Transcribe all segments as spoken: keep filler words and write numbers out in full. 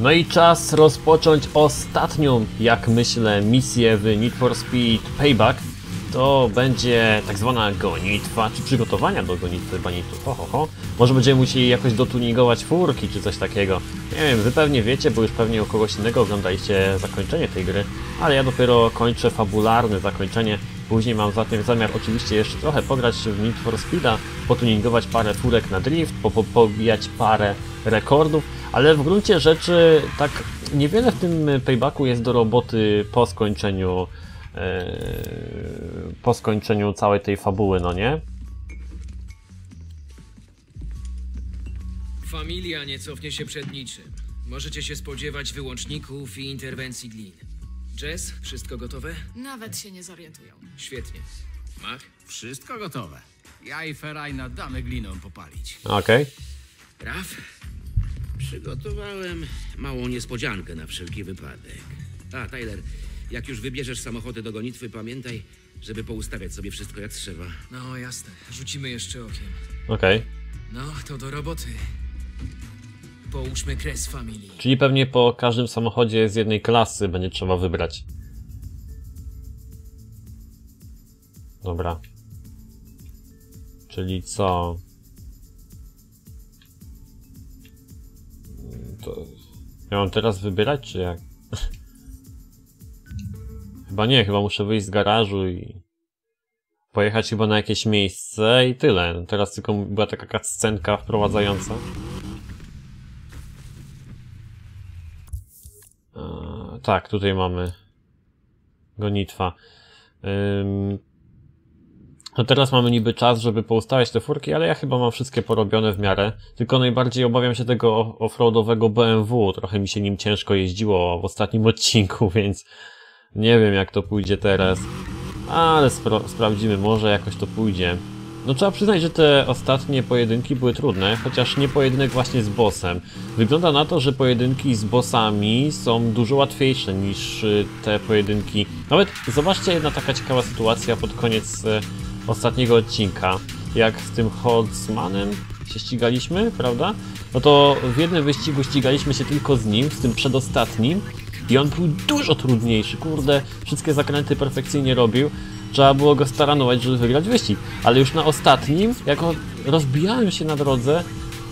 No i czas rozpocząć ostatnią, jak myślę, misję w Need for Speed Payback. To będzie tak zwana gonitwa, czy przygotowania do gonitwy banitów. Ho, ho, ho. Może będziemy musieli jakoś dotuningować furki, czy coś takiego. Nie wiem, wy pewnie wiecie, bo już pewnie u kogoś innego oglądaliście zakończenie tej gry, ale ja dopiero kończę fabularne zakończenie. Później mam zatem zamiar oczywiście jeszcze trochę pograć w Need for Speeda, potuningować parę furek na drift, po po pobijać parę rekordów, ale w gruncie rzeczy tak niewiele w tym Paybacku jest do roboty po skończeniu po skończeniu całej tej fabuły, no nie? Familia nie cofnie się przed niczym. Możecie się spodziewać wyłączników i interwencji glin. Jess, wszystko gotowe? Nawet się nie zorientują. Świetnie. Mac? Wszystko gotowe. Ja i Ferajna damy gliną popalić. Okej. Okay. Raf? Przygotowałem małą niespodziankę na wszelki wypadek. A, Tyler, jak już wybierzesz samochody do gonitwy, pamiętaj, żeby poustawiać sobie wszystko jak trzeba. No jasne, rzucimy jeszcze okiem. Okej. Okay. No, to do roboty. Połóżmy kres familii. Czyli pewnie po każdym samochodzie z jednej klasy będzie trzeba wybrać. Dobra. Czyli co? To... Ja mam teraz wybierać, czy jak? Chyba nie, chyba muszę wyjść z garażu i pojechać chyba na jakieś miejsce i tyle. Teraz tylko była taka cutscenka wprowadzająca. Eee, tak, tutaj mamy gonitwa. Ym... No teraz mamy niby czas, żeby poustawiać te furki, ale ja chyba mam wszystkie porobione w miarę. Tylko najbardziej obawiam się tego offroadowego B M W. Trochę mi się nim ciężko jeździło w ostatnim odcinku, więc... Nie wiem, jak to pójdzie teraz, ale sprawdzimy, może jakoś to pójdzie. No trzeba przyznać, że te ostatnie pojedynki były trudne, chociaż nie pojedynek właśnie z bossem. Wygląda na to, że pojedynki z bossami są dużo łatwiejsze niż te pojedynki. Nawet zobaczcie, jedna taka ciekawa sytuacja pod koniec ostatniego odcinka, jak z tym Hotsmanem się ścigaliśmy, prawda? No to w jednym wyścigu ścigaliśmy się tylko z nim, z tym przedostatnim. I on był dużo trudniejszy, kurde, wszystkie zakręty perfekcyjnie robił. Trzeba było go staranować, żeby wygrać wyścig. Ale już na ostatnim, jak on, rozbijałem się na drodze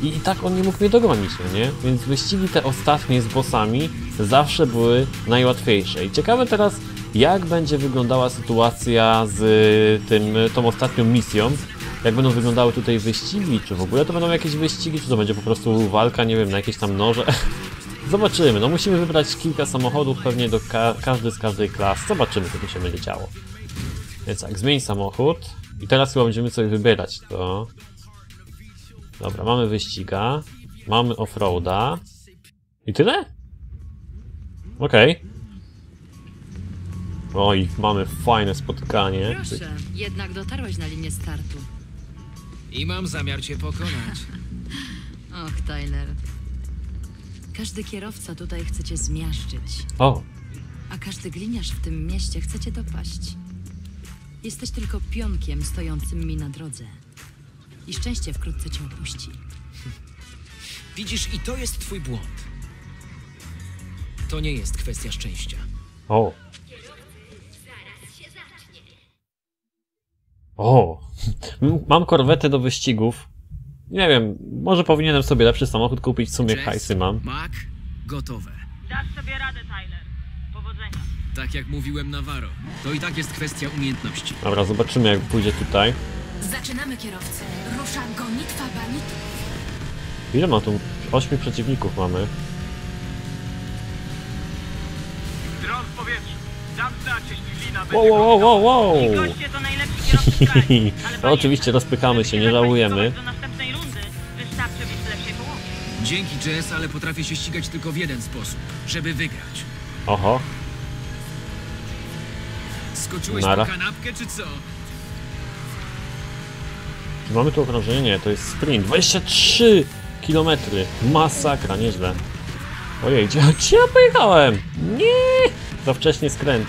i, i tak on nie mógł mnie dogonić, nie? Więc wyścigi te ostatnie z bossami zawsze były najłatwiejsze. I ciekawe teraz, jak będzie wyglądała sytuacja z tym, tą ostatnią misją. Jak będą wyglądały tutaj wyścigi, czy w ogóle to będą jakieś wyścigi, czy to będzie po prostu walka, nie wiem, na jakieś tam noże. Zobaczymy, no musimy wybrać kilka samochodów, pewnie do ka każdy z każdej klas. Zobaczymy, co tu się będzie działo. Więc tak, zmień samochód. I teraz chyba będziemy sobie wybierać to. Dobra, mamy wyściga. Mamy offroada. I tyle? Okej. Okay. Oj, mamy fajne spotkanie. Proszę, jednak dotarłeś na linię startu. I mam zamiar cię pokonać. Och, Tyler. Każdy kierowca tutaj chce cię zmiażdżyć. O! A każdy gliniarz w tym mieście chce cię dopaść. Jesteś tylko pionkiem stojącym mi na drodze. I szczęście wkrótce cię opuści. Widzisz, i to jest twój błąd. To nie jest kwestia szczęścia. O! O! Mam korwetę do wyścigów. Nie wiem, może powinienem sobie lepszy samochód kupić, w sumie Jess, hajsy mam. Mac, gotowe. Dasz sobie radę, Tyler. Powodzenia. Tak jak mówiłem, Navarro, to i tak jest kwestia umiejętności. Dobra, zobaczymy, jak pójdzie tutaj. Zaczynamy, kierowcy. Rusza gonitwa banitów. Ile ma tu? Ośmiu przeciwników mamy. Dron w powietrzu. Tam znacie, ślina będzie. Wow, wow, wow, wow. Goście to najlepsi kierowcy w kraju. No oczywiście rozpykamy się, nie żałujemy. Dzięki, Jess, ale potrafię się ścigać tylko w jeden sposób, żeby wygrać. Oho. Skoczyłeś na kanapkę, czy co? Mamy tu okrążenie? Nie, to jest sprint. dwadzieścia trzy kilometry. Masakra, nieźle. Ojej, gdzie ja pojechałem? Nie! Za wcześnie skręt.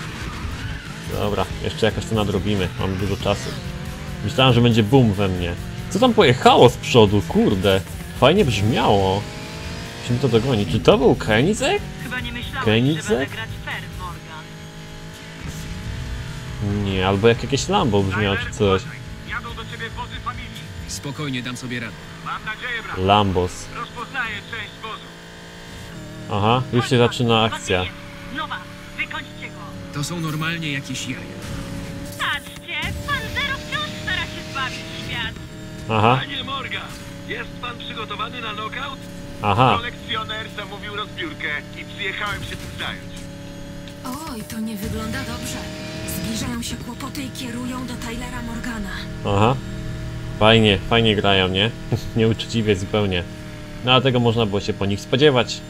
Dobra, jeszcze jakoś to nadrobimy. Mam dużo czasu. Myślałem, że będzie boom we mnie. Co tam pojechało z przodu? Kurde. Fajnie brzmiało. Musimy to dogonić. Czy to był Koenigsegg? Chyba nie myślałem, że będę grać fair, Morgan. Nie, albo jak jakieś Lambo brzmiało czy coś. Jadą do ciebie wozy Familii. Spokojnie, dam sobie radę. Mam nadzieję, brat. Lambos. Rozpoznaję część wozu. Aha, już się zaczyna akcja. Nowa, wykończcie go. To są normalnie jakieś jaja. Patrzcie, pan Zero wciąż stara się zbawić świat. Aha. Panie Morgan, jest pan przygotowany na knockout? Aha. Kolekcjoner zamówił rozbiórkę i przyjechałem się tym zająć. Oj, to nie wygląda dobrze. Zbliżają się kłopoty i kierują do Tylera Morgana. Aha. Fajnie, fajnie grają, nie? Nieuczciwie zupełnie. No a tego można było się po nich spodziewać.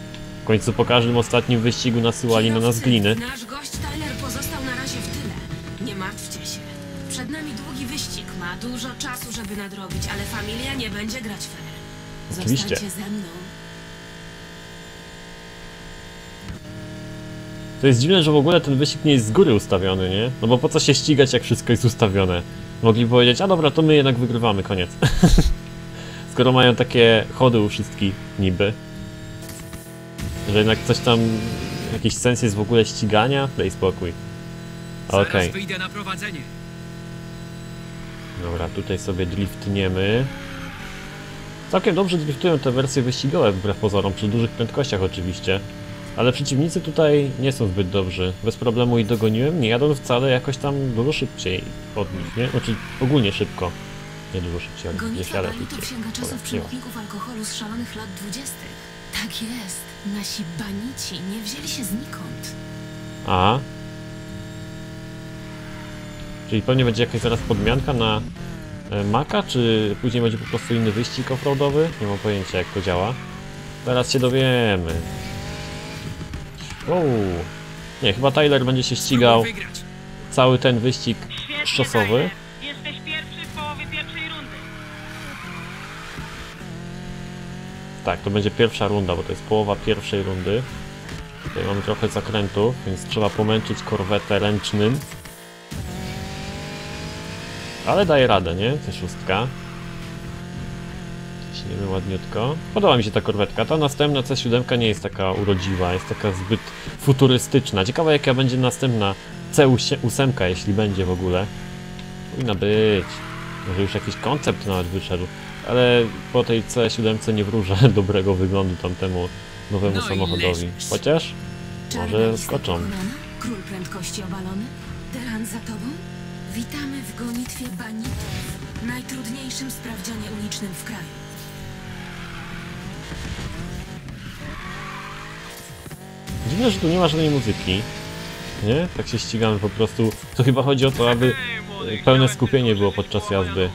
W końcu po każdym ostatnim wyścigu nasyłali na nas gliny. Nasz gość Tyler pozostał na razie w tyle. Nie martwcie się. Przed nami długi wyścig, ma dużo czasu, żeby nadrobić, ale Familia nie będzie grać fair. Oczywiście. Zostańcie ze mną. To jest dziwne, że w ogóle ten wyścig nie jest z góry ustawiony, nie? No bo po co się ścigać, jak wszystko jest ustawione? Mogli powiedzieć, a dobra, to my jednak wygrywamy, koniec. Skoro mają takie chody u wszystkich, niby. Że jednak coś tam, jakiś sens jest w ogóle ścigania? Daj spokój. Okej. Okay. Zaraz wyjdę na prowadzenie. Dobra, tutaj sobie driftniemy. Całkiem dobrze driftują te wersje wyścigowe, wbrew pozorom, przy dużych prędkościach oczywiście. Ale przeciwnicy tutaj nie są zbyt dobrzy. Bez problemu ich dogoniłem, nie jadąc wcale jakoś tam dużo szybciej od nich, nie? Znaczy ogólnie szybko. Nie dużo szybciej, ale nie siada szybciej. To księga czasów przełkników alkoholu z szalonych lat dwudziestych. Tak jest. Nasi banici nie wzięli się znikąd. A? Czyli pewnie będzie jakaś zaraz podmianka na Maca, czy później będzie po prostu inny wyścig offroadowy? Nie mam pojęcia, jak to działa. Zaraz się dowiemy. Wow. Nie, chyba Tyler będzie się ścigał cały ten wyścig szosowy. Jesteś pierwszy w połowie pierwszej rundy. Tak, to będzie pierwsza runda, bo to jest połowa pierwszej rundy. Tutaj mamy trochę zakrętów, więc trzeba pomęczyć korwetę ręcznym. Ale daje radę, nie? Te szóstka. Ciśniemy ładniutko. Podoba mi się ta korwetka. Ta następna C siedem nie jest taka urodziwa, jest taka zbyt futurystyczna. Ciekawe, jaka będzie następna C osiem, jeśli będzie w ogóle. Powinna być. Może już jakiś koncept nawet wyszedł. Ale po tej C siedem nie wróżę dobrego wyglądu tamtemu nowemu no samochodowi. Chociaż może skoczą. Król prędkości obalony. Teran za tobą. Witamy w gonitwie banitów, najtrudniejszym sprawdzianie ulicznym w kraju. Dziwne, że tu nie ma żadnej muzyki, nie? Tak się ścigamy po prostu. To chyba chodzi o to, aby pełne skupienie było podczas jazdy.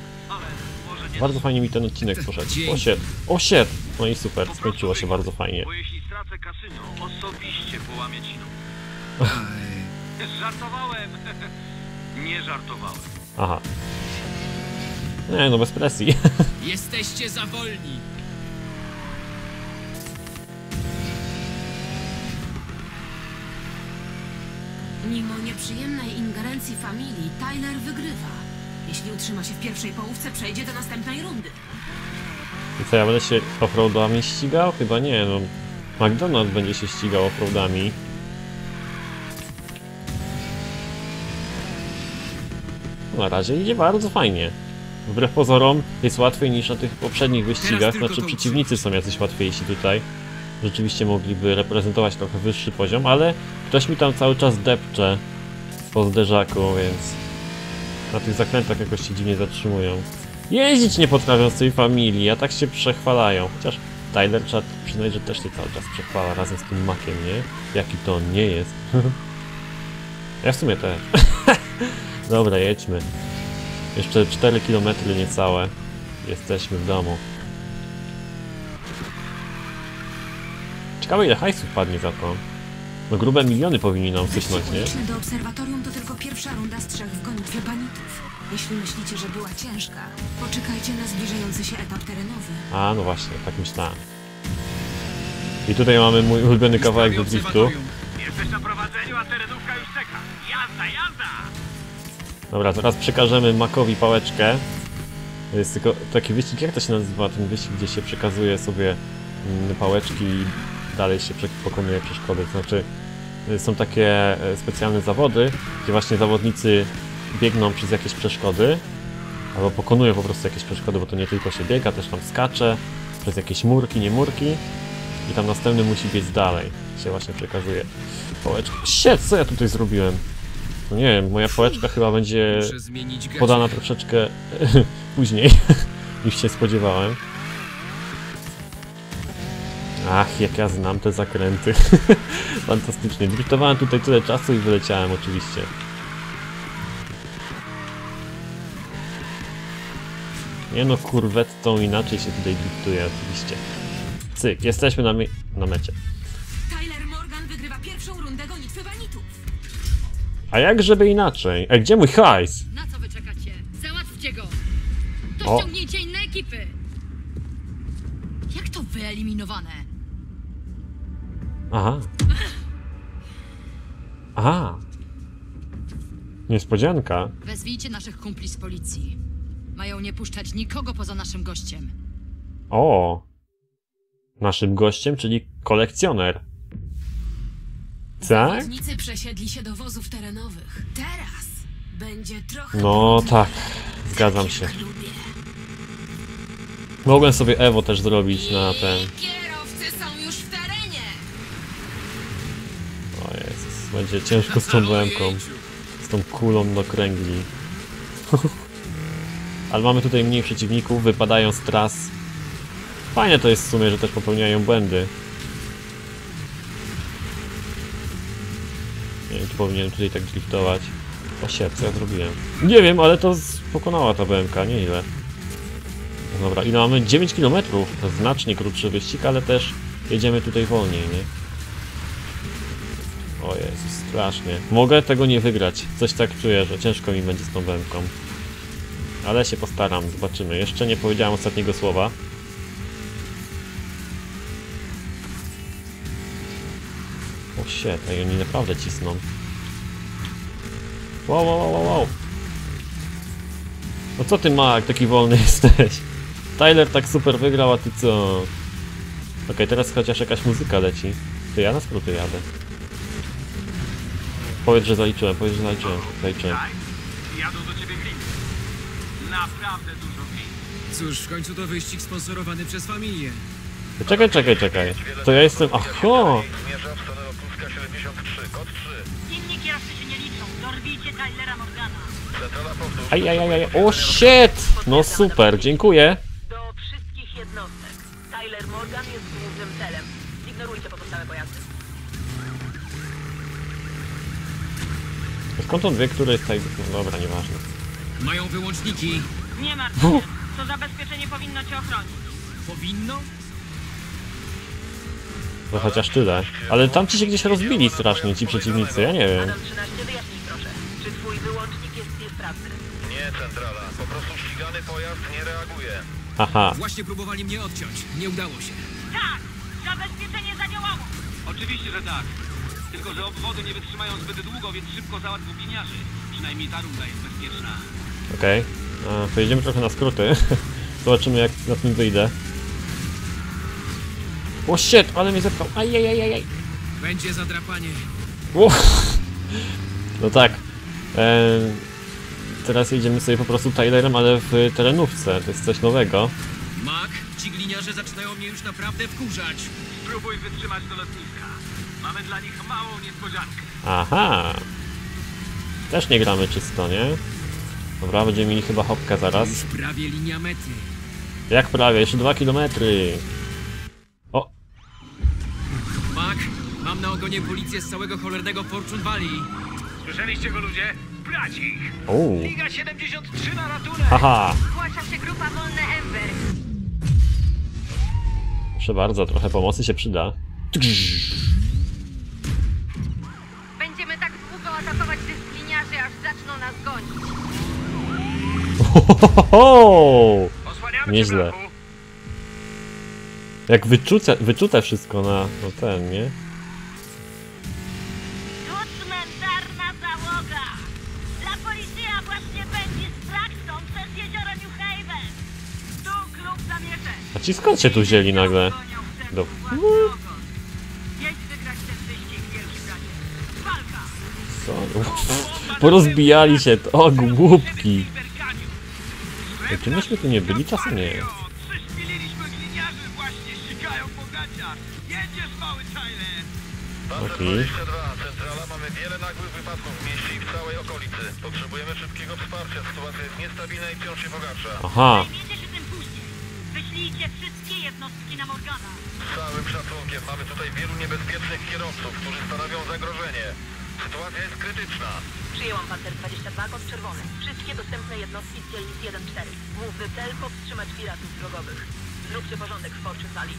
Bardzo fajnie mi ten odcinek poszedł. Osiedl! Osiedl! No i super, skończyło się bardzo fajnie. Bo jeśli stracę kasyno, osobiście połamię ci nóg. Żartowałem! Nie żartowałem. Aha. Nie, no bez presji. Jesteście za wolni. Mimo nieprzyjemnej ingerencji Familii, Tyler wygrywa. Jeśli utrzyma się w pierwszej połówce, przejdzie do następnej rundy. I co, ja będę się offroadami ścigał? Chyba nie, no. McDonald's będzie się ścigał offroadami. Na razie idzie bardzo fajnie. Wbrew pozorom jest łatwiej niż na tych poprzednich wyścigach, znaczy przeciwnicy są jacyś łatwiejsi tutaj. Rzeczywiście mogliby reprezentować trochę wyższy poziom, ale ktoś mi tam cały czas depcze po zderzaku, więc na tych zakrętach jakoś się dziwnie zatrzymują. Jeździć nie potrafią z tej Familii, a tak się przechwalają. Chociaż Tyler, trzeba przyznać, że też się cały czas przechwala razem z tym Maciem, nie? Jaki to on nie jest. Ja w sumie też. Dobra, jedźmy. Jeszcze cztery kilometry niecałe. Jesteśmy w domu. Ciekawe, ile hajsu padnie za to. No grube miliony powinni nam wysnąć, nie? Do obserwatorium to tylko pierwsza runda z trzech w gonitwie banitów. Jeśli myślicie, że była ciężka, poczekajcie na zbliżający się etap terenowy. A, no właśnie, tak myślałem. I tutaj mamy mój ulubiony kawałek do driftu. Jesteś na prowadzeniu, a terenówka już czeka. Jazda, jazda! Dobra, teraz przekażemy Macowi pałeczkę. To jest tylko taki wyścig, jak to się nazywa, ten wyścig, gdzie się przekazuje sobie pałeczki i dalej się pokonuje przeszkody. To znaczy są takie specjalne zawody, gdzie właśnie zawodnicy biegną przez jakieś przeszkody albo pokonują po prostu jakieś przeszkody, bo to nie tylko się biega, też tam skacze przez jakieś murki, nie murki i tam następny musi biec dalej. Się właśnie przekazuje pałeczkę. Shit, co ja tutaj zrobiłem? No nie wiem, moja pałeczka chyba będzie podana troszeczkę później niż się spodziewałem. Ach, jak ja znam te zakręty. Fantastycznie. Driftowałem tutaj tyle czasu i wyleciałem oczywiście. Nie no, kurwettą inaczej się tutaj driftuje oczywiście. Cyk, jesteśmy na, me na mecie. Tyler Morgan wygrywa pierwszą rundę gonitwy banitów. A jak żeby inaczej? Ej, gdzie mój hajs? Na co wy czekacie? Załatwcie go! To ściągnijcie inne ekipy! Jak to wyeliminowane? Aha. Aha. Niespodzianka. Wezwijcie naszych kumpli z policji. Mają nie puszczać nikogo poza naszym gościem. O. Naszym gościem, czyli kolekcjoner. Tak? Zawodnicy przesiedli się do wozów terenowych. Teraz będzie trochę... No tak, zgadzam się. Mogłem sobie Evo też zrobić na ten... Kierowcy są już w terenie! O Jezus, będzie ciężko z tą B M ką. Z tą kulą do kręgli. Ale mamy tutaj mniej przeciwników, wypadają z tras. Fajne to jest w sumie, że też popełniają błędy. Nie wiem, czy powinienem tutaj tak driftować. O siep, co ja zrobiłem? Nie wiem, ale to pokonała ta B M ka, nieźle. Dobra, i no, mamy dziewięć kilometrów, to znacznie krótszy wyścig, ale też jedziemy tutaj wolniej, nie? O Jezus, strasznie. Mogę tego nie wygrać. Coś tak czuję, że ciężko mi będzie z tą B M ką. Ale się postaram, zobaczymy. Jeszcze nie powiedziałem ostatniego słowa. O shit, i oni naprawdę cisną. Wow, wow, wow, wow. No co ty, Mac, taki wolny jesteś? Tyler tak super wygrał, a ty co? Okej, okay, teraz chociaż jakaś muzyka leci. Ty, ja na skróty jadę. Powiedz, że zaliczyłem, powiedz, że zaliczyłem. Zaliczyłem. Jadą do ciebie gliny. Naprawdę dużo gliny. Cóż, w końcu to wyścig sponsorowany przez Familię. Czekaj, czekaj, czekaj. To ja jestem... Aho! Inni kierowcy się nie liczą. Dorwijcie Tylera Morgana. Ajajajaj, o shit! No super, dziękuję. Do wszystkich jednostek. Tyler Morgan jest głównym celem. Ignorujcie pozostałe pojazdy. Skąd on wie, który jest Tyler? No dobra, nieważne. Mają wyłączniki. Nie martw się. To zabezpieczenie powinno cię ochronić. Powinno? No chociaż tyle. Ale tam ci się gdzieś rozbili strasznie ci przeciwnicy, ja nie wiem. Czy twój wyłącznik jest niesprawny? Nie, centrala. Po prostu ścigany pojazd nie reaguje. Aha. Właśnie próbowali mnie odciąć. Nie udało się. Tak! Zabezpieczenie zadziałało! Oczywiście, że tak. Tylko, że obwody nie wytrzymają zbyt długo, więc szybko załatw gliniarzy. Przynajmniej ta runda jest bezpieczna. Okej. Okay. Pojedziemy trochę na skróty. Zobaczymy, jak na tym wyjdę. O shit, ale mnie zepchał. Ajajajajaj. Będzie zadrapanie. No tak. Eee, teraz jedziemy sobie po prostu Tylerem, ale w terenówce. To jest coś nowego. Mac, ci gliniarze zaczynają mnie już naprawdę wkurzać. Spróbuj wytrzymać do lotniska. Mamy dla nich małą niespodziankę. Aha. Też nie gramy czysto, nie? Dobra, będziemy mieli chyba hopkę zaraz. Już prawie linia mety. Jak prawie? Jeszcze dwa kilometry. O! Mac, mam na ogonie policję z całego cholernego Fortune Valley. Słyszeliście go, ludzie? Brać ich! Ooo! Liga siedemdziesiąt trzy na ratunek! Haha! Zgłasza się grupa Wolne Ember! Proszę bardzo, trochę pomocy się przyda. Będziemy tak długo atakować tych gliniarzy, aż zaczną nas gonić. Ohohoho! Nieźle. Jak wyczucie, wyczute wszystko na, na ten, nie? A ci skąd się tu wzięli nagle? Do... Co? Porozbijali się, o głupki. Czy myśmy tu nie byli? Czasem nie. Okay. Centrala, mamy wiele nagłych wypadków w mieście i w całej okolicy. Potrzebujemy szybkiego wsparcia. Sytuacja jest niestabilna i wciąż się pogarsza. Aha. Wyślijcie wszystkie jednostki na Morgana. Z całym szacunkiem, mamy tutaj wielu niebezpiecznych kierowców, którzy stanowią zagrożenie. Sytuacja jest krytyczna. Przyjęłam panter dwadzieścia dwa, kod czerwony. Wszystkie dostępne jednostki z dzielnic jeden cztery. Główny cel powstrzymać piratów drogowych. Zróbcie porządek w Fortune Valley.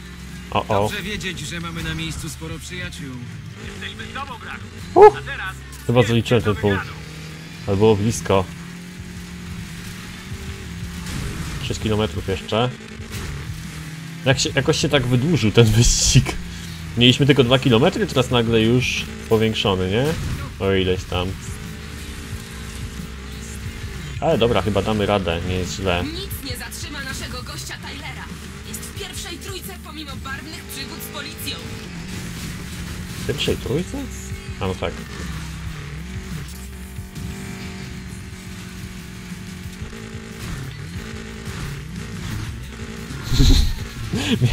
O, o. Dobrze wiedzieć, że mamy na miejscu sporo przyjaciół. Jesteśmy znowu braku. A teraz... Chyba zaliczyłem ten punkt. Ale było blisko. sześć kilometrów jeszcze. Jak się, jakoś się tak wydłużył ten wyścig. Mieliśmy tylko dwa kilometry, teraz nagle już powiększony, nie? O ileś tam. Ale dobra, chyba damy radę, nie jest źle. Nic nie zatrzyma naszego gościa Tylera. Jest w pierwszej trójce pomimo barwnych przygód z policją. W pierwszej trójce? A no tak.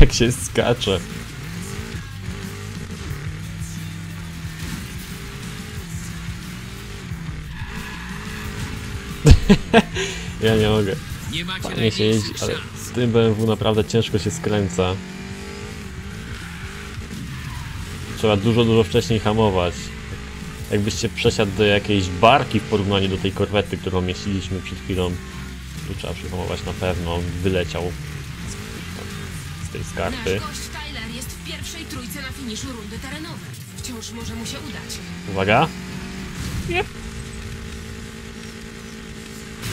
Jak się skacze. Ja nie mogę. Fajnie się jeździ, ale z tym B M W naprawdę ciężko się skręca. Trzeba dużo, dużo wcześniej hamować. Jakbyście przesiadł do jakiejś barki w porównaniu do tej korwety, którą mieściliśmy przed chwilą. Tu trzeba przyhamować na pewno. Wyleciał tej skarpy. Nasz gość Tyler jest w pierwszej trójce na finiszu rundy terenowej. Wciąż może mu się udać. Uwaga. Nie.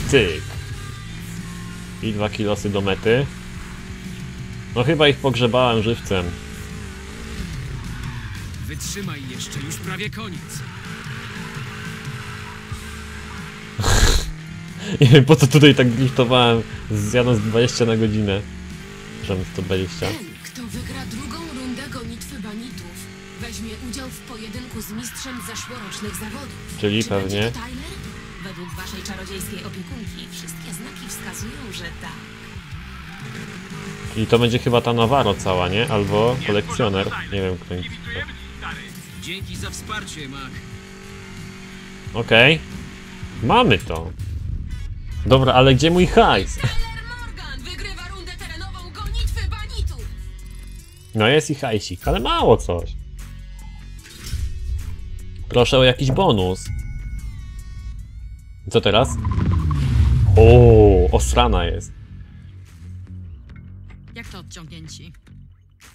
Cyk. I dwa kilosy do mety. No chyba ich pogrzebałem żywcem. Wytrzymaj jeszcze, już prawie koniec. Nie wiem po co tutaj tak driftowałem, zjadąc dwadzieścia na godzinę. sto dwadzieścia. Ten, kto wygra drugą rundę gonitwy banitów, weźmie udział w pojedynku z mistrzem zeszłorocznych zawodów. Czyli czy pewnie będzie to Tyler? Według waszej czarodziejskiej opiekunki wszystkie znaki wskazują, że tak. I to będzie chyba ta Navarro cała, nie? Albo kolekcjoner. Nie wiem, kto. Dzięki za wsparcie, Mac. Okej. Okay. Mamy to. Dobra, ale gdzie mój hajs? No jest i hajsik, ale mało coś. Proszę o jakiś bonus. Co teraz? O, osrana jest. Jak to odciągnięci?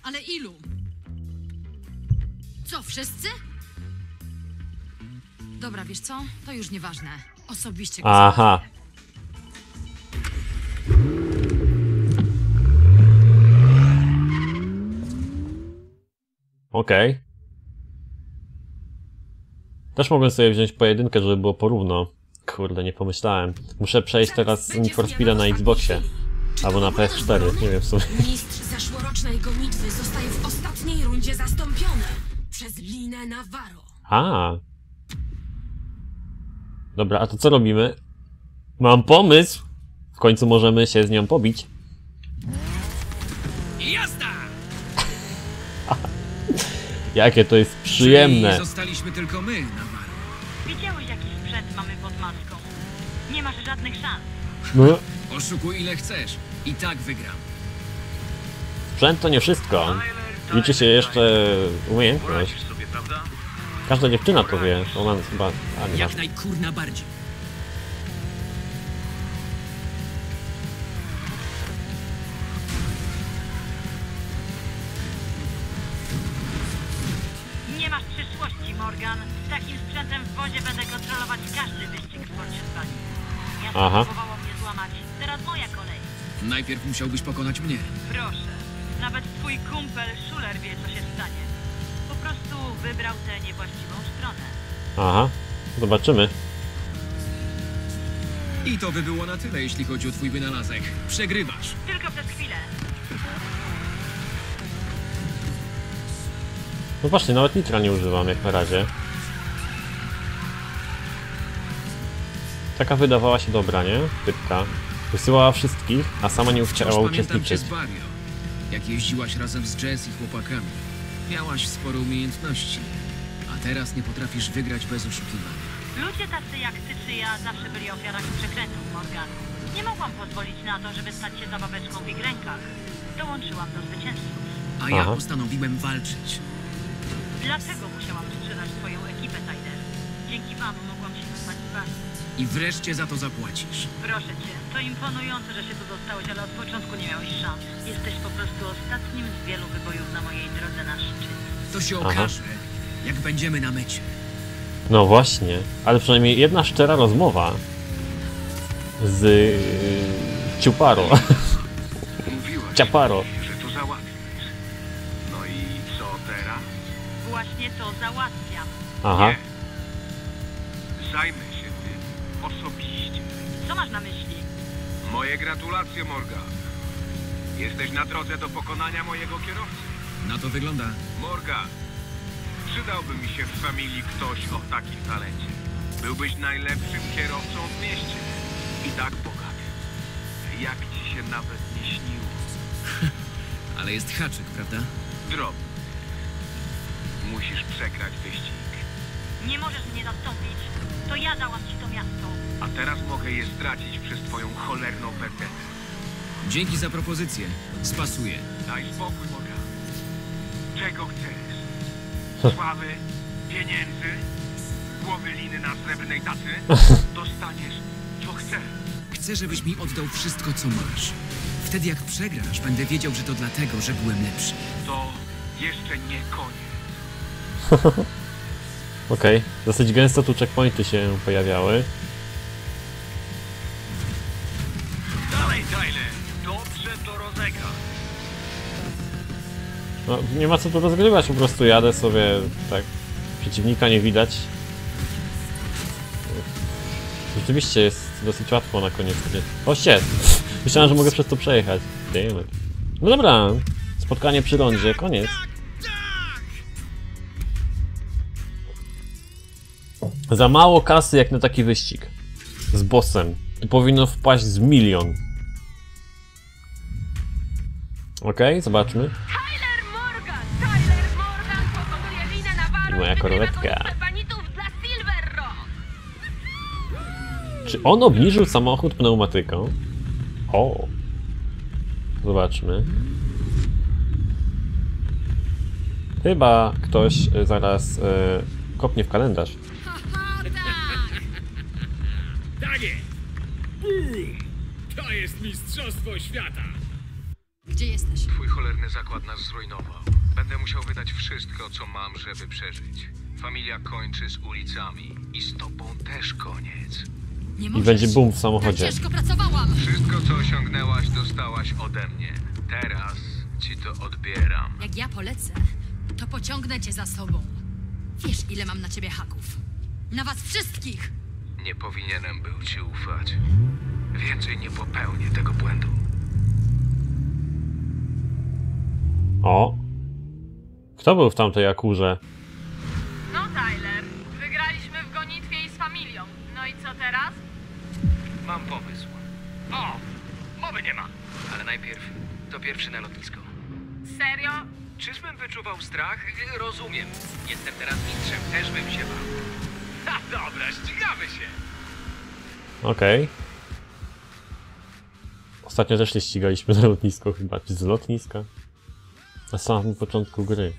Ale ilu? Co, wszyscy? Dobra, wiesz co? To już nieważne. Osobiście... Aha. Okej. Okay. Też mogłem sobie wziąć pojedynkę, żeby było porówno. Kurde, nie pomyślałem. Muszę przejść teraz Need for Speed'a na Xboxie. Albo na P S cztery, nie wiem w sumie. Mistrz zeszłorocznej gonitwy zostaje w ostatniej rundzie zastąpiony przez linę Navarro. A. Dobra, a to co robimy? Mam pomysł! W końcu możemy się z nią pobić. Jazda! Jakie to jest przyjemne! Czyli zostaliśmy tylko my, Navarro. Widziałeś, jaki sprzęt mamy pod maską. Nie masz żadnych szans. No. Oszukuj ile chcesz. I tak wygram. Sprzęt to nie wszystko. Liczy się jeszcze umiejętność. Każda dziewczyna to wie. Ona chyba... A, nie. Jak najkurna bardziej. Aha. Próbowało mnie złamać. Teraz moja kolej. Najpierw musiałbyś pokonać mnie. Proszę. Nawet twój kumpel Schuller wie, co się stanie. Po prostu wybrał tę niewłaściwą stronę. Aha. Zobaczymy. I to by było na tyle, jeśli chodzi o twój wynalazek. Przegrywasz. Tylko przez chwilę. No właśnie, nawet nitra nie używam jak na razie. Taka wydawała się dobra, nie? Typka. Wysyłała wszystkich, a sama nie chciała uczestniczyć. Jak jeździłaś razem z Jess i chłopakami, miałaś sporo umiejętności, a teraz nie potrafisz wygrać bez oszukiwania. Ludzie tacy jak ty czy ja zawsze byli ofiarami przekrętów, Morgan. Nie mogłam pozwolić na to, żeby stać się zabaweczką w ich rękach. Dołączyłam do zwycięzców. A ja Aha. postanowiłem walczyć. Dlatego musiałam sprzedać twoją ekipę, Tyler. Dzięki wam mogłam się dostać z was. I wreszcie za to zapłacisz. Proszę cię, to imponujące, że się tu dostałeś, ale od początku nie miałeś szans. Jesteś po prostu ostatnim z wielu wybojów na mojej drodze na szczyt. To się Aha. okaże, jak będziemy na mecie. No właśnie, ale przynajmniej jedna szczera rozmowa z yy, Ciuparo. Ciuparo. Że to załatwisz. No i co teraz? Właśnie to załatwiam. Aha. Nie. Zajmę się tym osobiście. Co masz na myśli? Moje gratulacje, Morgan. Jesteś na drodze do pokonania mojego kierowcy. Na to wygląda. Morgan. Przydałby mi się w familii ktoś o takim talencie. Byłbyś najlepszym kierowcą w mieście. I tak bogaty. Jak ci się nawet nie śniło. Ale jest haczyk, prawda? Drobny. Musisz przegrać wyścig. Nie możesz mnie zastąpić. To ja dałam ci to miasto. A teraz mogę je zdradzić przez twoją cholerną werdetę. Dzięki za propozycję. Spasuję. Daj spokój, Boga. Czego chcesz? Sławy, pieniędzy, głowy liny na srebrnej tacy, dostaniesz co chcesz. Chcę, żebyś mi oddał wszystko, co masz. Wtedy jak przegrasz, będę wiedział, że to dlatego, że byłem lepszy. To jeszcze nie koniec. Okej, okay. Dosyć gęsto tu checkpointy się pojawiały. Dalej, Tyler, dobrze to rozegra. No, nie ma co tu rozgrywać, po prostu jadę sobie, tak, przeciwnika nie widać. Rzeczywiście jest dosyć łatwo na koniec gry. O shit! Myślałem, że mogę przez to przejechać. Damn. No dobra, spotkanie przy rondzie, koniec. Za mało kasy jak na taki wyścig. Z bossem. Tu powinno wpaść z milion. Okej, okay, zobaczmy. Moja korwetka. Czy on obniżył samochód pneumatyką? O! Zobaczmy. Chyba ktoś zaraz e, kopnie w kalendarz. To jest mistrzostwo świata! Gdzie jesteś? Twój cholerny zakład nas zrujnował. Będę musiał wydać wszystko, co mam, żeby przeżyć. Familia kończy z ulicami. I z tobą też koniec. Nie możesz. I będzie boom w samochodzie. Tak ciężko pracowałam. Wszystko, co osiągnęłaś, dostałaś ode mnie. Teraz ci to odbieram. Jak ja polecę, to pociągnę cię za sobą. Wiesz, ile mam na ciebie haków. Na was wszystkich! Nie powinienem był ci ufać. Więcej nie popełnię tego błędu. O! Kto był w tamtej akurze? No, Tyler. Wygraliśmy w gonitwie i z familią. No i co teraz? Mam pomysł. O! Mowy nie ma. Ale najpierw to pierwszy na lotnisko. Serio? Czyżbym wyczuwał strach? Rozumiem. Jestem teraz mistrzem. Też bym się bał. Ha, dobra, ścigamy się. Okej. Okay. Ostatnio też się ścigaliśmy na lotnisku chyba. Czy z lotniska? Na samym początku gry.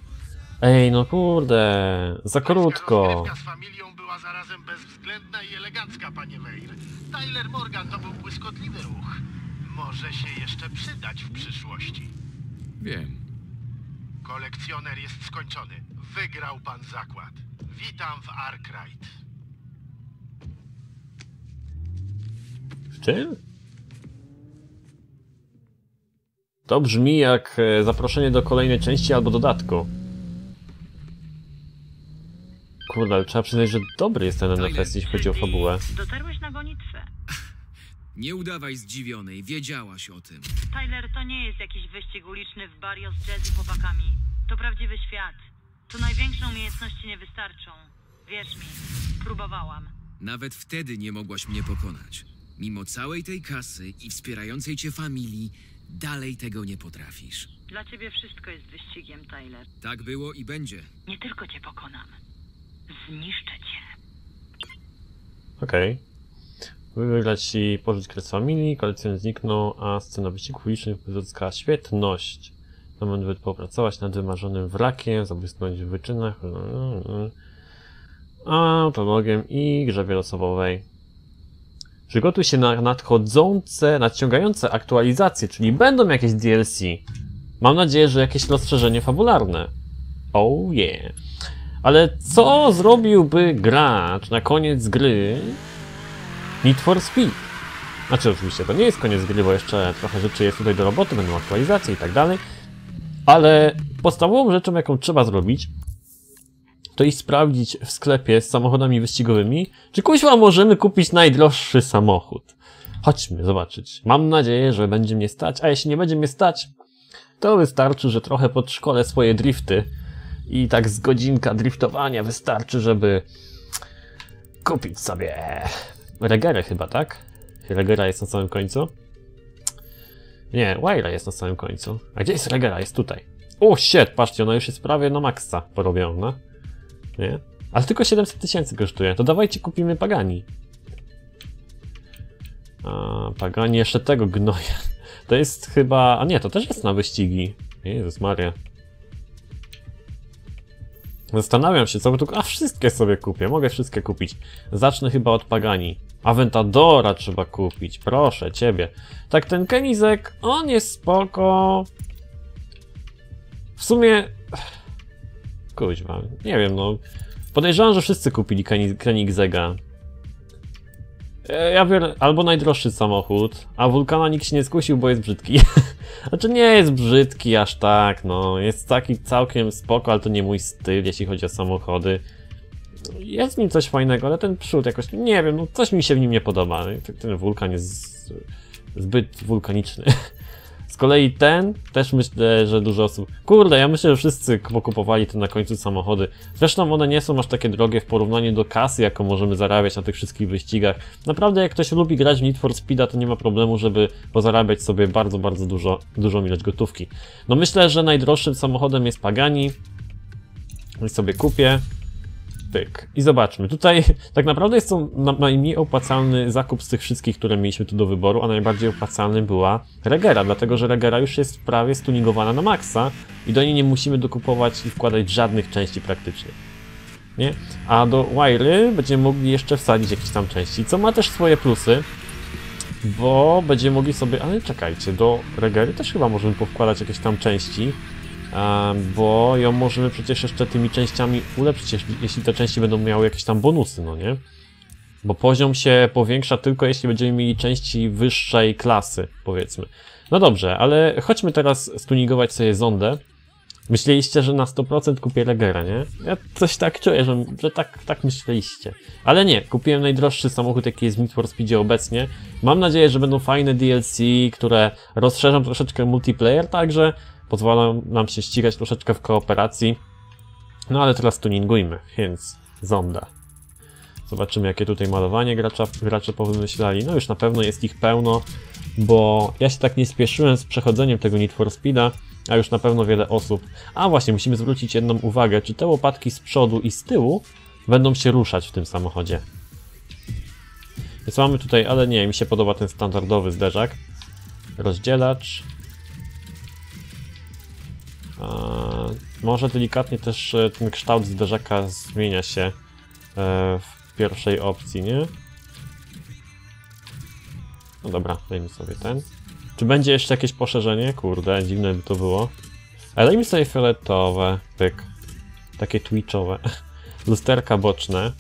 Ej, no kurde, za krótko. Z familią była zarazem bezwzględna i elegancka, panie Weir. Tyler Morgan to był błyskotliwy ruch. Może się jeszcze przydać w przyszłości. Wiem. Kolekcjoner jest skończony. Wygrał pan zakład. Witam w Arkwright. W czym? To brzmi jak zaproszenie do kolejnej części albo dodatku. Kurde, ale trzeba przyznać, że dobry jest ten N F S, jeśli chodzi o fabułę. Dotarłeś na gonitwę. Nie udawaj zdziwionej, wiedziałaś o tym. Tyler, to nie jest jakiś wyścig uliczny w barrio z jazz i chłopakami. To prawdziwy świat. To największe umiejętności nie wystarczą. Wierz mi, próbowałam. Nawet wtedy nie mogłaś mnie pokonać. Mimo całej tej kasy i wspierającej cię familii, dalej tego nie potrafisz. Dla ciebie wszystko jest wyścigiem, Tyler. Tak było i będzie. Nie tylko cię pokonam. Zniszczę cię. Okej. Okay. Wygrać i pożyć kres familii, kolekcjoner zniknął, a scena wyścigów publicznych pozyskała świetność. To będę popracować nad wymarzonym wrakiem, zabłysnąć w wyczynach, autologiem i grze losowej. Przygotuj się na nadchodzące, nadciągające aktualizacje, czyli będą jakieś D L C. Mam nadzieję, że jakieś rozszerzenie fabularne. Oh yeah. Ale co zrobiłby gracz na koniec gry? Need for Speed. Znaczy oczywiście to nie jest koniec gry, bo jeszcze trochę rzeczy jest tutaj do roboty, będą aktualizacje i tak dalej. Ale podstawową rzeczą, jaką trzeba zrobić, to iść sprawdzić w sklepie z samochodami wyścigowymi, czy kuźwa możemy kupić najdroższy samochód. Chodźmy zobaczyć. Mam nadzieję, że będzie mnie stać, a jeśli nie będzie mnie stać, to wystarczy, że trochę podszkolę swoje drifty i tak z godzinka driftowania wystarczy, żeby kupić sobie... Regerę chyba, tak? Regera jest na samym końcu? Nie, Waila jest na samym końcu. A gdzie jest Regera? Jest tutaj. O, shit, patrzcie, ona już jest prawie na maksa porobiona. Nie? Ale tylko siedemset tysięcy kosztuje. To dawajcie kupimy Pagani. A, Pagani jeszcze tego gnoja. To jest chyba... A nie, to też jest na wyścigi. Jezus Maria. Zastanawiam się, co by tu... A wszystkie sobie kupię, mogę wszystkie kupić. Zacznę chyba od Pagani. Aventadora trzeba kupić, proszę ciebie. Tak, ten Koenigsegg, on jest spoko. W sumie... Kuźwa, nie wiem, no... Podejrzewam, że wszyscy kupili Koenigsegga. Ja biorę albo najdroższy samochód, a Vulcana nikt się nie skusił, bo jest brzydki. Znaczy nie jest brzydki aż tak, no. Jest taki całkiem spoko, ale to nie mój styl, jeśli chodzi o samochody. Jest w nim coś fajnego, ale ten przód jakoś, nie wiem, no coś mi się w nim nie podoba. Ten Vulcan jest zbyt wulkaniczny. Z kolei ten, też myślę, że dużo osób... Kurde, ja myślę, że wszyscy pokupowali te na końcu samochody. Zresztą one nie są aż takie drogie w porównaniu do kasy, jaką możemy zarabiać na tych wszystkich wyścigach. Naprawdę, jak ktoś lubi grać w Need for Speeda, to nie ma problemu, żeby pozarabiać sobie bardzo, bardzo dużo, dużą ilość gotówki. No myślę, że najdroższym samochodem jest Pagani. I sobie kupię. Tyk. I zobaczmy. Tutaj tak naprawdę jest to najmniej opłacalny zakup z tych wszystkich, które mieliśmy tu do wyboru, a najbardziej opłacalny była Regera, dlatego że Regera już jest prawie stuningowana na maksa i do niej nie musimy dokupować i wkładać żadnych części praktycznie. Nie? A do Wiry będziemy mogli jeszcze wsadzić jakieś tam części, co ma też swoje plusy, bo będziemy mogli sobie... Ale czekajcie, do Regery też chyba możemy powkładać jakieś tam części. Bo ją możemy przecież jeszcze tymi częściami ulepszyć, jeśli te części będą miały jakieś tam bonusy, no nie? Bo poziom się powiększa tylko jeśli będziemy mieli części wyższej klasy, powiedzmy. No dobrze, ale chodźmy teraz stunigować sobie Zondę. Myśleliście, że na sto procent kupię Regera, nie? Ja coś tak czuję, że, że tak, tak myśleliście. Ale nie, kupiłem najdroższy samochód, jaki jest w Need for Speedzie obecnie. Mam nadzieję, że będą fajne D L C, które rozszerzą troszeczkę multiplayer, także pozwolą nam się ścigać troszeczkę w kooperacji. No ale teraz tuningujmy, więc Zonda. Zobaczymy, jakie tutaj malowanie gracza, gracze powymyślali. No już na pewno jest ich pełno, bo ja się tak nie spieszyłem z przechodzeniem tego Need for Speeda, a już na pewno wiele osób... A właśnie, musimy zwrócić jedną uwagę, czy te łopatki z przodu i z tyłu będą się ruszać w tym samochodzie. Więc mamy tutaj, ale nie, mi się podoba ten standardowy zderzak. Rozdzielacz. Może delikatnie też ten kształt zderzaka zmienia się w pierwszej opcji, nie? No dobra, dajmy sobie ten. Czy będzie jeszcze jakieś poszerzenie? Kurde, dziwne by to było. Ale dajmy sobie fioletowe, pyk. Takie twitchowe. Lusterka boczne.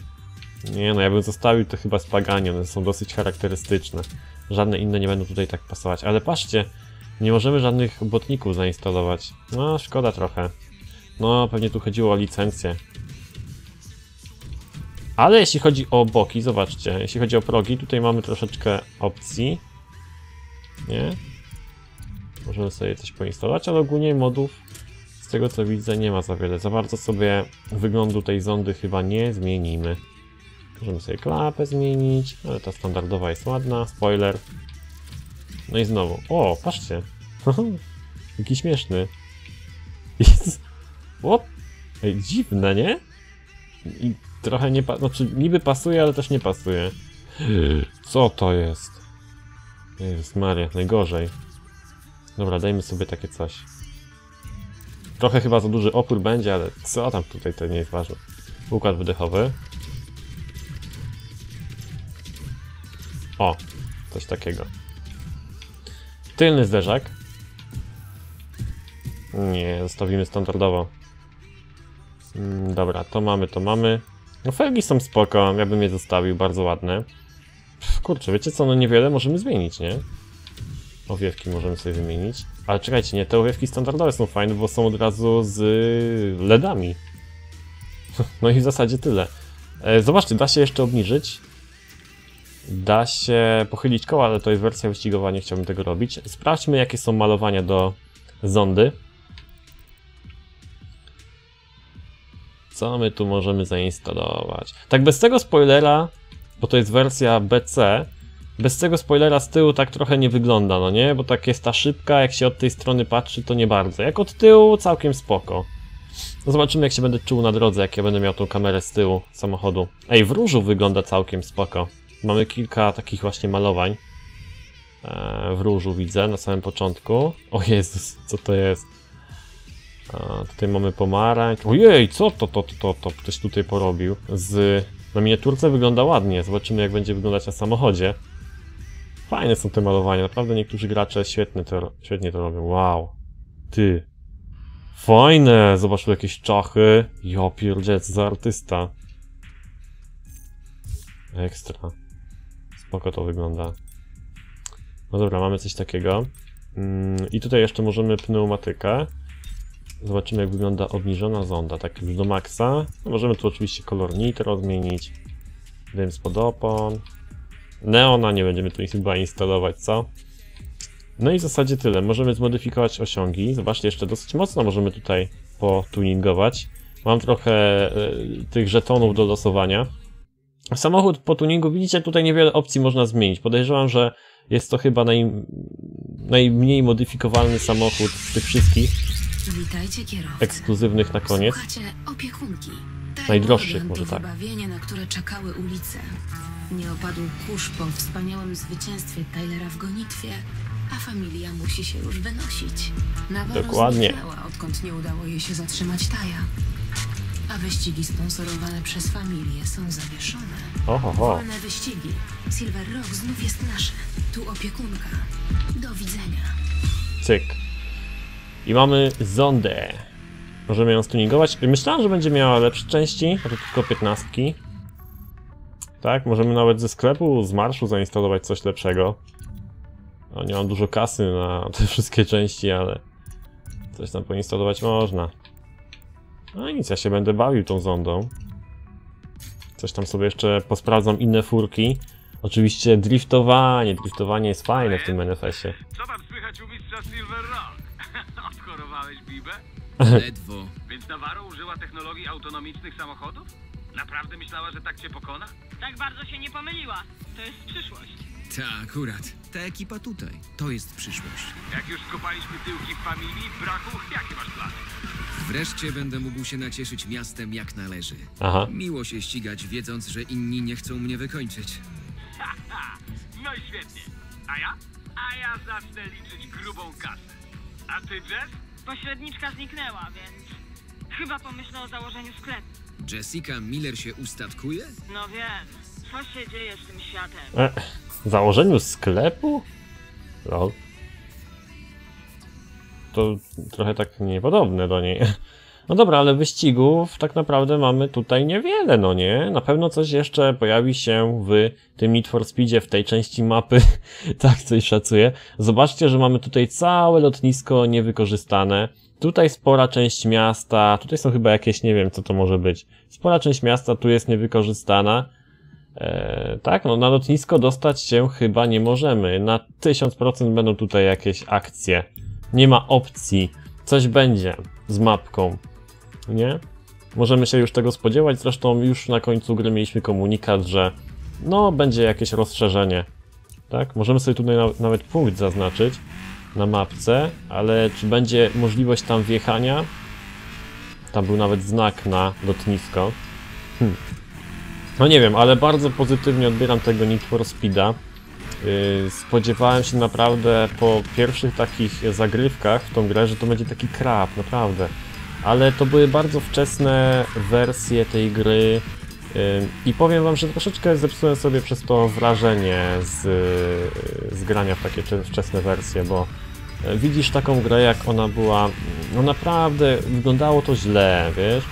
Nie no, ja bym zostawił to chyba z Paganiem, one są dosyć charakterystyczne. Żadne inne nie będą tutaj tak pasować, ale patrzcie. Nie możemy żadnych botników zainstalować. No, szkoda trochę. No, pewnie tu chodziło o licencję. Ale jeśli chodzi o boki, zobaczcie. Jeśli chodzi o progi, tutaj mamy troszeczkę opcji. Nie? Możemy sobie coś poinstalować, ale ogólnie modów z tego co widzę nie ma za wiele. Za bardzo sobie wyglądu tej Zondy chyba nie zmienimy. Możemy sobie klapę zmienić, ale ta standardowa jest ładna. Spoiler. No i znowu. O, patrzcie. Jaki śmieszny. What? Ej, dziwne, nie? I trochę nie pasuje. Znaczy, niby pasuje, ale też nie pasuje. Co to jest? Jezus Maria, najgorzej. Dobra, dajmy sobie takie coś. Trochę chyba za duży opór będzie, ale co tam tutaj, to nie jest ważne. Układ wydechowy. O, coś takiego. Tylny zderzak. Nie, zostawimy standardowo. Mm, dobra, to mamy, to mamy. No felgi są spoko, ja bym je zostawił, bardzo ładne. Pff, kurczę, wiecie co, no niewiele możemy zmienić, nie? Owiewki możemy sobie wymienić. Ale czekajcie, nie, te owiewki standardowe są fajne, bo są od razu z LEDami. No i w zasadzie tyle. E, zobaczcie, da się jeszcze obniżyć. Da się pochylić koła, ale to jest wersja wyścigowa, nie chciałbym tego robić. Sprawdźmy, jakie są malowania do Zondy. Co my tu możemy zainstalować? Tak bez tego spoilera, bo to jest wersja B C, bez tego spoilera z tyłu tak trochę nie wygląda, no nie? Bo tak jest ta szybka, jak się od tej strony patrzy, to nie bardzo. Jak od tyłu, całkiem spoko. No zobaczymy, jak się będę czuł na drodze, jak ja będę miał tą kamerę z tyłu samochodu. Ej, w różu wygląda całkiem spoko. Mamy kilka takich właśnie malowań. Eee, w różu widzę na samym początku. O Jezus, co to jest? A, tutaj mamy pomarańcz. Ojej, co to, to, to, to, ktoś tutaj porobił. Z... Na miniaturce wygląda ładnie. Zobaczymy, jak będzie wyglądać na samochodzie. Fajne są te malowania. Naprawdę niektórzy gracze świetnie to, świetnie to robią. Wow. Ty. Fajne. Zobaczył jakieś czachy. Jo, pierdzie, co za artysta. Ekstra. Spoko to wygląda. No dobra, mamy coś takiego. Mm, I tutaj jeszcze możemy pneumatykę. Zobaczymy, jak wygląda obniżona Zonda, tak już do maksa. No, możemy tu oczywiście kolor nitro zmienić. Dym spod opon. Neona nie będziemy tu chyba instalować, co? No i w zasadzie tyle. Możemy zmodyfikować osiągi. Zobaczcie, jeszcze dosyć mocno możemy tutaj potuningować. Mam trochę y, tych żetonów do losowania. Samochód po tuningu, widzicie, tutaj niewiele opcji można zmienić. Podejrzewam, że jest to chyba naj, najmniej modyfikowalny samochód z tych wszystkich. Witajcie kierowcy. Ekskluzywnych na koniec. Opiekunki. Najdroższych może tak. Wybawienie, na które czekały ulice. Nie opadł kurz po wspaniałym zwycięstwie Tylera w gonitwie, a Familia musi się już wynosić. Navarro dokładnie. Zniknęła, odkąd nie udało jej się zatrzymać Taja. A wyścigi sponsorowane przez Familię są zawieszone. Ohoho. Wolne wyścigi. Silver Rock znów jest nasze. Tu opiekunka. Do widzenia. Cyk. I mamy Zondę. Możemy ją stuningować. Myślałem, że będzie miała lepsze części, a to tylko piętnastki. Tak, możemy nawet ze sklepu, z marszu zainstalować coś lepszego. No, nie mam dużo kasy na te wszystkie części, ale coś tam poinstalować można. No i nic, ja się będę bawił tą Zondą. Coś tam sobie jeszcze posprawdzam inne furki. Oczywiście driftowanie. Driftowanie jest fajne w tym N F S ie. Co tam słychać u mistrza Silver Rock? Odchorowałeś Bibę? Ledwo. Więc Navarro użyła technologii autonomicznych samochodów? Naprawdę myślała, że tak cię pokona? Tak bardzo się nie pomyliła. To jest przyszłość. Tak, akurat. Ta ekipa tutaj. To jest przyszłość. Jak już skopaliśmy tyłki w Familii, braku, jakie masz plany? Wreszcie będę mógł się nacieszyć miastem jak należy. Aha. Miło się ścigać, wiedząc, że inni nie chcą mnie wykończyć. Ha, ha. No i świetnie. A ja? A ja zacznę liczyć grubą kasę. A ty, Jess? Pośredniczka zniknęła, więc chyba pomyślę o założeniu sklepu. Jessica Miller się ustatkuje? No wiem. Co się dzieje z tym światem? E, założeniu sklepu? Lol. To trochę tak niepodobne do niej. No dobra, ale wyścigów tak naprawdę mamy tutaj niewiele, no nie? Na pewno coś jeszcze pojawi się w tym Need for Speedzie, w tej części mapy. Tak coś szacuję. Zobaczcie, że mamy tutaj całe lotnisko niewykorzystane. Tutaj spora część miasta, tutaj są chyba jakieś, nie wiem co to może być. Spora część miasta tu jest niewykorzystana. Eee, tak, no na lotnisko dostać się chyba nie możemy. Na tysiąc procent będą tutaj jakieś akcje. Nie ma opcji. Coś będzie. z mapką, nie? Możemy się już tego spodziewać, zresztą już na końcu gry mieliśmy komunikat, że no będzie jakieś rozszerzenie, tak? Możemy sobie tutaj na, nawet punkt zaznaczyć na mapce, ale czy będzie możliwość tam wjechania? Tam był nawet znak na lotnisko. Hmm. No nie wiem, ale bardzo pozytywnie odbieram tego Need for Speeda. Yy, spodziewałem się naprawdę po pierwszych takich zagrywkach w tą grę, że to będzie taki krab, naprawdę. Ale to były bardzo wczesne wersje tej gry yy, i powiem wam, że troszeczkę zepsułem sobie przez to wrażenie z, yy, z grania w takie wczesne wersje, bo widzisz taką grę, jak ona była, no naprawdę wyglądało to źle, wiesz,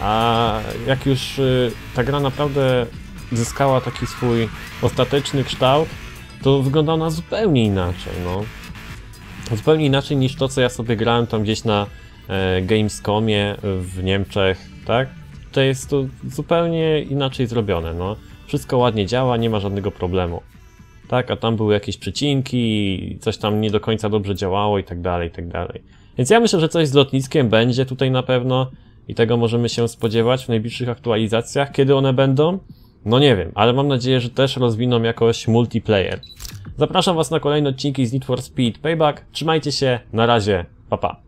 a jak już yy, ta gra naprawdę zyskała taki swój ostateczny kształt, to wygląda ona zupełnie inaczej, no. Zupełnie inaczej niż to, co ja sobie grałem tam gdzieś na e, Gamescomie w Niemczech, tak? To jest to zupełnie inaczej zrobione, no. Wszystko ładnie działa, nie ma żadnego problemu. Tak, a tam były jakieś przecinki, coś tam nie do końca dobrze działało i tak dalej, i tak dalej. Więc ja myślę, że coś z lotniskiem będzie tutaj na pewno i tego możemy się spodziewać w najbliższych aktualizacjach. Kiedy one będą? No nie wiem, ale mam nadzieję, że też rozwiną jakoś multiplayer. Zapraszam was na kolejne odcinki z Need for Speed Payback. Trzymajcie się, na razie, pa pa.